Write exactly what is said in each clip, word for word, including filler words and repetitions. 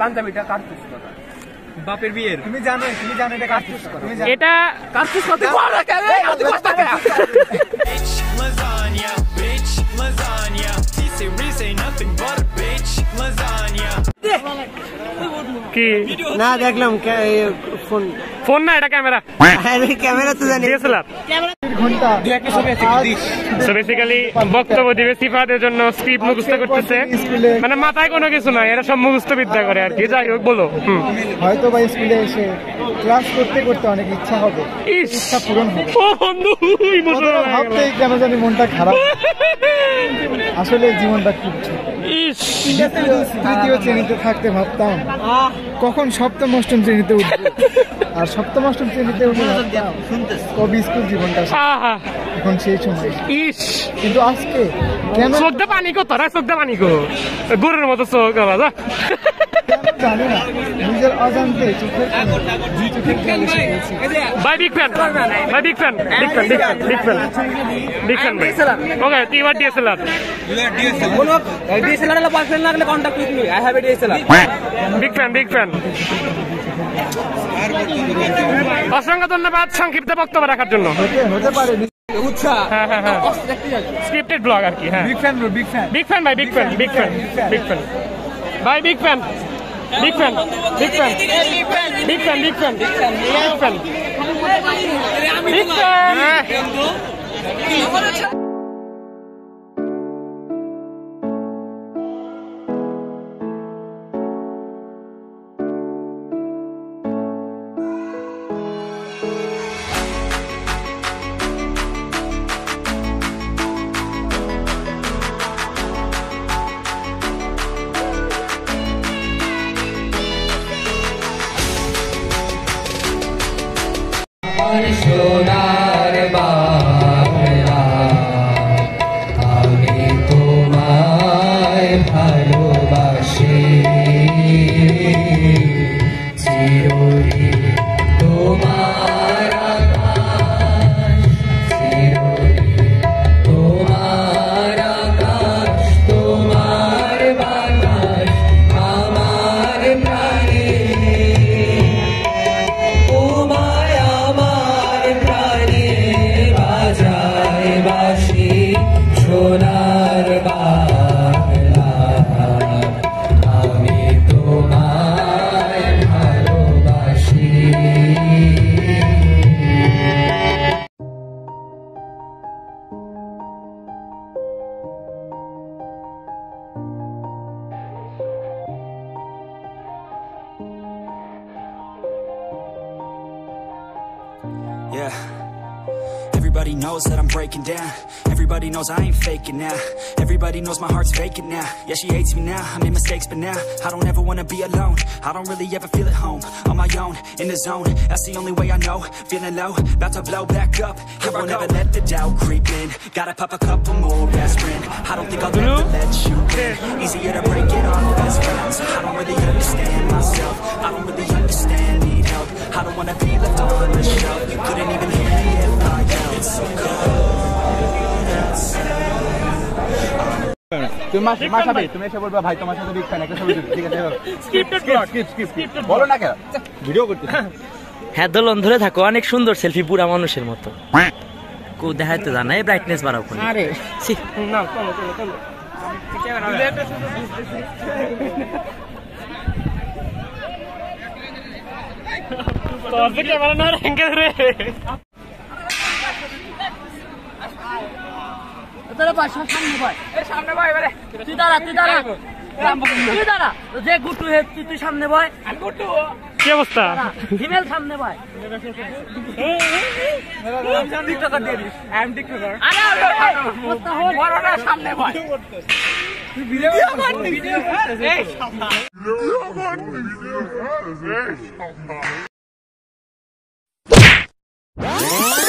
পাঞ্জাবিটা কাটছস কথা বাপের বিয়ের তুমি জানো তুমি জানো এটা কাটছস কথা এটা কাটছস কথা বড় কেন এত কষ্ট করে bitch lasagna bitch lasagna this is nothing but a bitch lasagna কি না দেখলাম ফোন ফোন না এটা ক্যামেরা আরে ক্যামেরা তো জানি ডিএসএলআর ক্যামেরা ঘন্টা দুই একটা ছবি আছে দিস সো বেসিক্যালি বক্তব্য দিবে সিফাতের জন্য স্ক্রিপ্ট মুখস্থ করতেছে মানে মাথায় কোনো কিছু না এরা সব মুখস্থ বিদ্যা করে আর কি যাই হোক বলো হয়তো ভাই স্কুলে এসে ক্লাস করতে করতে অনেক ইচ্ছা হবে ইচ্ছা পূরণ হবে ও বন্ধু ইমোশনাল ভাবতে কেন জানি মনটা খারাপ আসলে জীবনটা খুব ছোট ইস তৃতীয় শ্রেণীতে থাকতে ভাবতাম কখন সপ্তম অষ্টম শ্রেণীতে উঠব আর সপ্তম অষ্টম শ্রেণীতে উঠে শুনতেছ কবি স্কুল জীবনটা এখন সেই সময় ইস কিন্তু আজকে কেন সদ্য পানি কো তোরা সদ্য পানি কো গরুর মতো চোখ আবার যা জানি না নিজের অজান্তে চোখের ভাই বিগ ফ্যান ভাই big fan big fan big fan big fan ভাই ওকে টি ওয়াট ডিএসএলআর ডিএসএলআর লা পাস ফ্যান লাগলে contact with me I have a DSLR big fan big fan অসংখ্য ধন্যবাদ সংক্ষিপ্ত বক্তব্য রাখার জন্য হতে পারে উৎসাহ হ্যাঁ হ্যাঁ হ্যাঁ স্ক্রিপ্টেড ব্লগ আর কি হ্যাঁ big fan big fan big fan ভাই big fan big fan big fan ভাই big fan big fan big fan big fan big fan big fan big fan big fan Everybody knows that I'm breaking down. Everybody knows I ain't faking now. Everybody knows my heart's vacant now. Yeah, she hates me now. I made mistakes, but now I don't ever wanna be alone. I don't really ever feel at home. On my own, in the zone. That's the only way I know. Feeling low, about to blow back up. Here I never let the doubt creep in. Gotta pop a couple more aspirin. I don't think I'll ever let you in. Easier to break it off best friends. I don't really understand myself. I don't really understand. Need help. I don't wanna be left on the shelf. Couldn't even hear me if I yelled. It's so cold outside. তুমি মাশা মাশা ভাই তুমি এসে বলবা ভাই তোমার সাথে বিগ ফ্যান একটা ছবি তুলি ঠিক আছে স্ক্রিপ্টেড ব্লগ স্কিপ স্কিপ বলো না কেন ভিডিও করতে হ্যাঁ দোলন ধরে থাকো অনেক সুন্দর সেলফি পুরা মানুষের মতো কো দেখাতে জানা এই ব্রাইটনেস বাড়াও কোন আরে না চলো চলো চলো ক্যামেরা তো আজকে ক্যামেরা না রেঙ্গে রে তোরা ভাই সামনে ভাই এই সামনে ভাই এবারে তুই দাঁড়া তুই দাঁড়া তুই দাঁড়া যে গুটু হে তুই সামনে ভাই আমি গুটু কি অবস্থা ফিমেল সামনে ভাই মেরা নাম টিকটকার দিয়ে দিস আই এম টিকটকার আরে অবস্থা হল বড় না সামনে ভাই তুই ভিডিও কর ভিডিও কর এই শালা ভিডিও কর ভিডিও কর এই শালা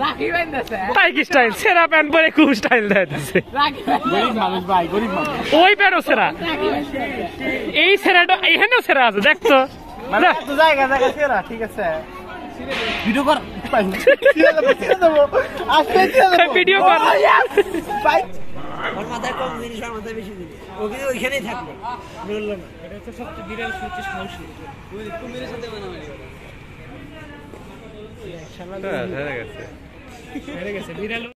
Tiger style, Sarah and very cool style that. Very manus bhai, very manus. Oi bero Sarah. Ei Sarah to, ei heno Sarah to. Dekh to. Mana tu jayega jayega Sarah, thik ache. Video kar. Video kar. Bye. Or matha kom jinish ar matha beshi dile. Oke oikhanei thakbo. Bollo na. Eta hocche sobcheye biral sutish khaushi. Oi ekটু mere sathe manamari koro. Ya, shala. Ta, ta gechhe. Mere geche. Biral